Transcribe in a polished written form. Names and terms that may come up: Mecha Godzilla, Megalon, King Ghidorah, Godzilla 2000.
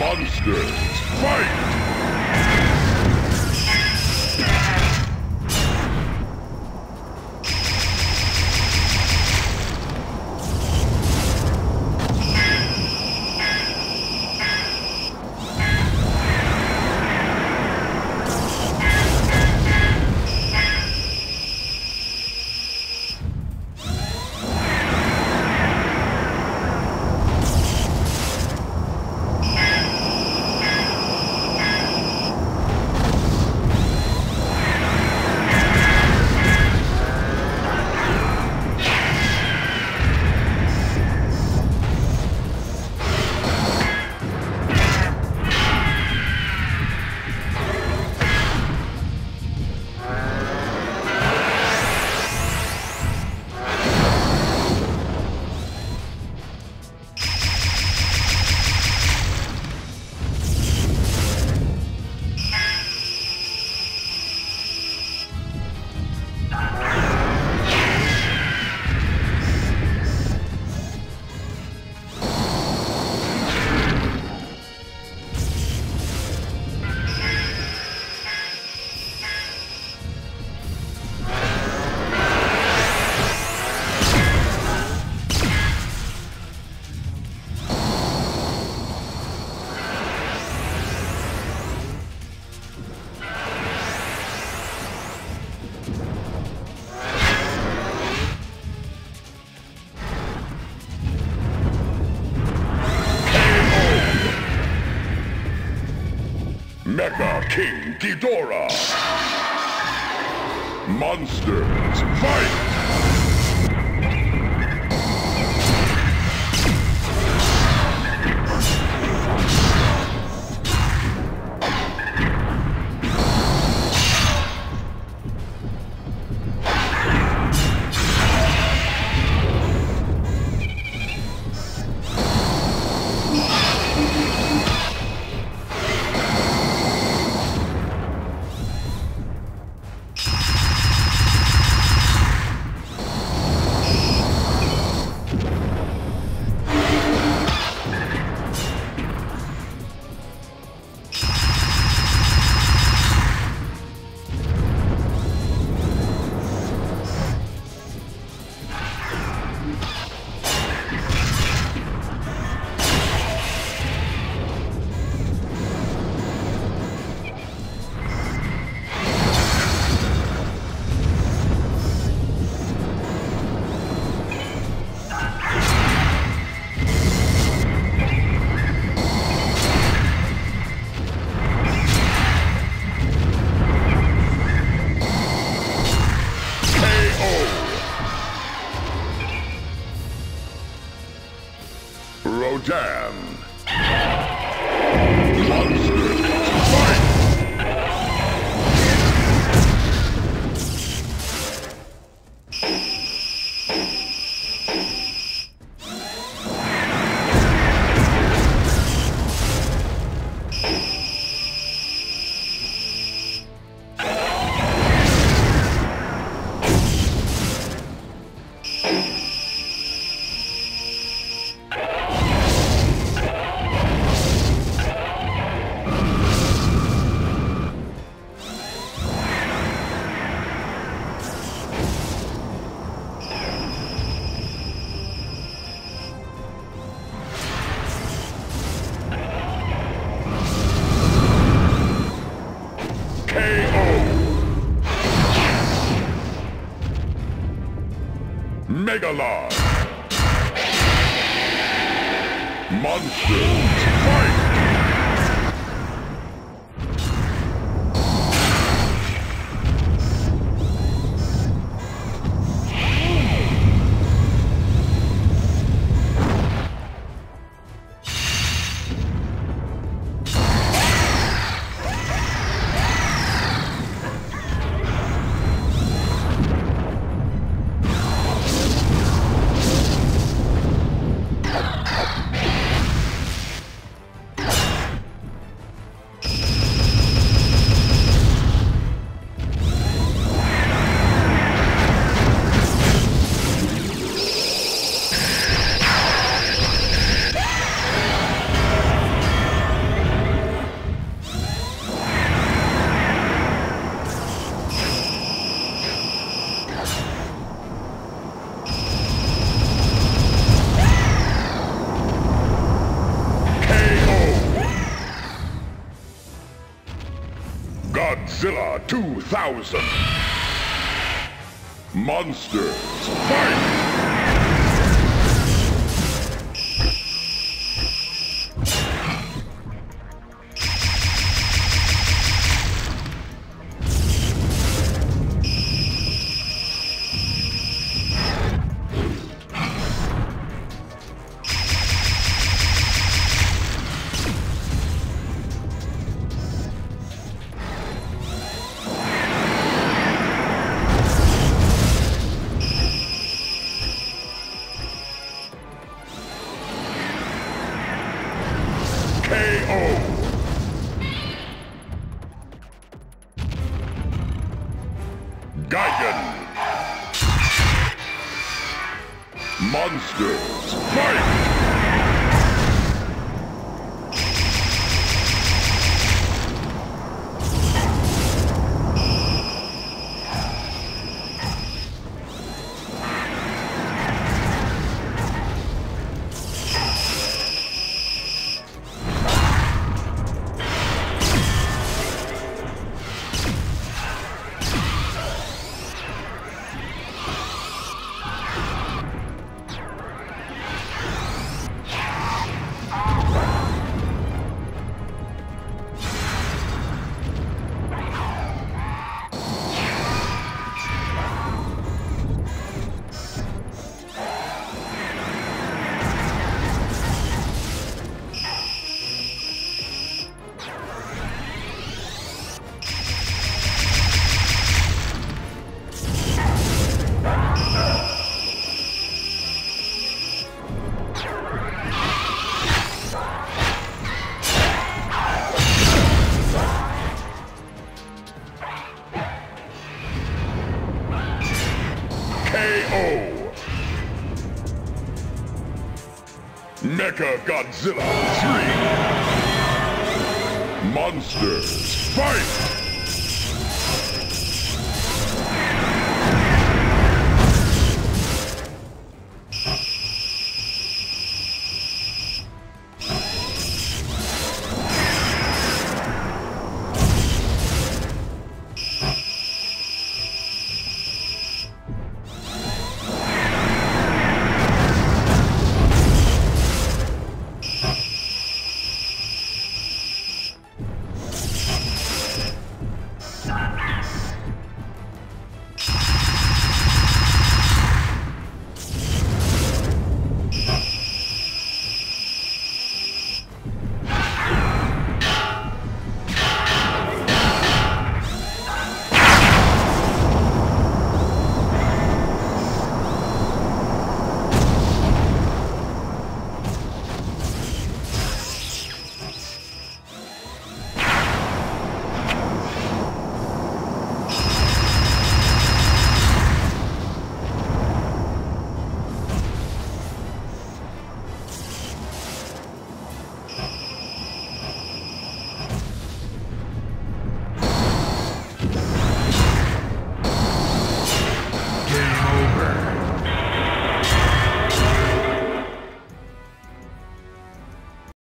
monsters, fight! Mecha King Ghidorah! Monsters, fight! Damn. Megalon! Monsters, fight! Godzilla 2000. Monsters, fight! Monsters, fight! Mecha Godzilla 3. Monsters, fight!